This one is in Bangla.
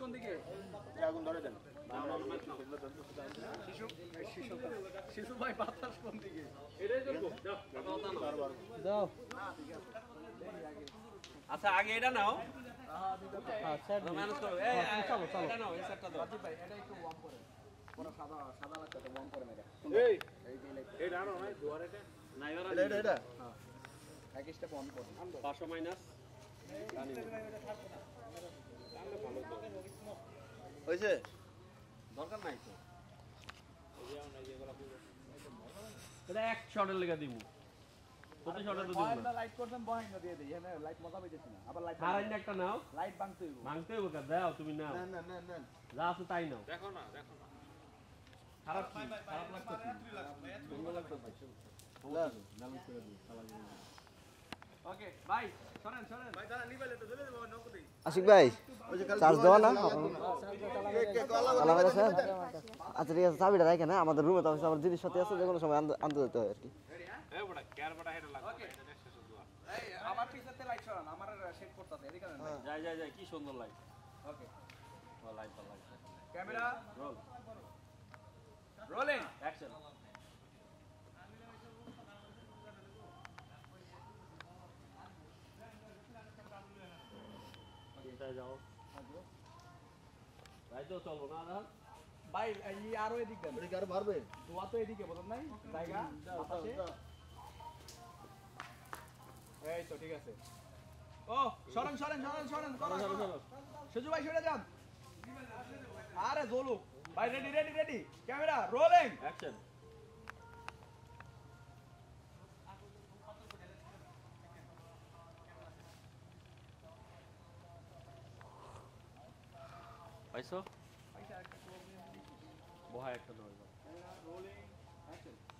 কোন দিকে আগুন ধরে দেন শিশু শিশু শিশু ভাই বাতাস কোন দিকে এটাই জলবো দাও আচ্ছা আগে এটা নাও আচ্ছা ম্যানেজ করো এই এটা নাও এই সেটটা দাও ভাই এটা একটু ওয়ার্ম করে পুরো সাদা সাদা লাগতে তো ওয়ার্ম করে না এই এই নাও না দুয়ার এটা নাই আর এটা এটা হ্যাঁ আগে স্টেপ অন করো 500 মাইনাস জানি হইছে দরকার নাই তো এটা এক শটের লাগা দিব কত শটে তো দিব না লাইট করতাম বহাই না দিয়ে দেই এখানে লাইট মজা পাইতেছি না আবার লাইট হারাইন একটা নাও লাইট ভাঙতে হইব কা দাও তুমি নাও না না না না যা আছে তাই নাও দেখো না খারাপ কি খারাপ লাগতো ভালো লাগতো ভাই বল নাম করে দিই সালাম ওকে ভাই শোনেন শোনেন ভাই দাঁড়া নিবেলে তো চলে যাও নক দেই আশিক ভাই চার্জ দাও না আচ্ছা ঠিক আছে চাবিটা রাখে না আমাদের রুমে তো আমার জিনিস সাথে আছে যে কোনো সময় আনতে যেতে হয় আর কি এই বড় কেয়ার বড় হেড লাগা ওকে এই আমার পিছতে লাইট শোনান আমার সেট করতেছে এদিকে না যাই যাই যাই কি সুন্দর লাইট ওকে ও লাইট ভালো লাগছে ক্যামেরা রোল রোলিং অ্যাকশন যাও ভাই তো চলো না না ভাই এই আর ওই দিকে ওই গার মারবে দোয়া তো এদিকে বলেন নাই জায়গা পাশে এই তো ঠিক আছে ও শরণ শরণ শরণ শরণ সুজু ভাই সরে যান আরে জোলু ভাই ready ready ready camera rolling action Bohai ekta door. Rolling action.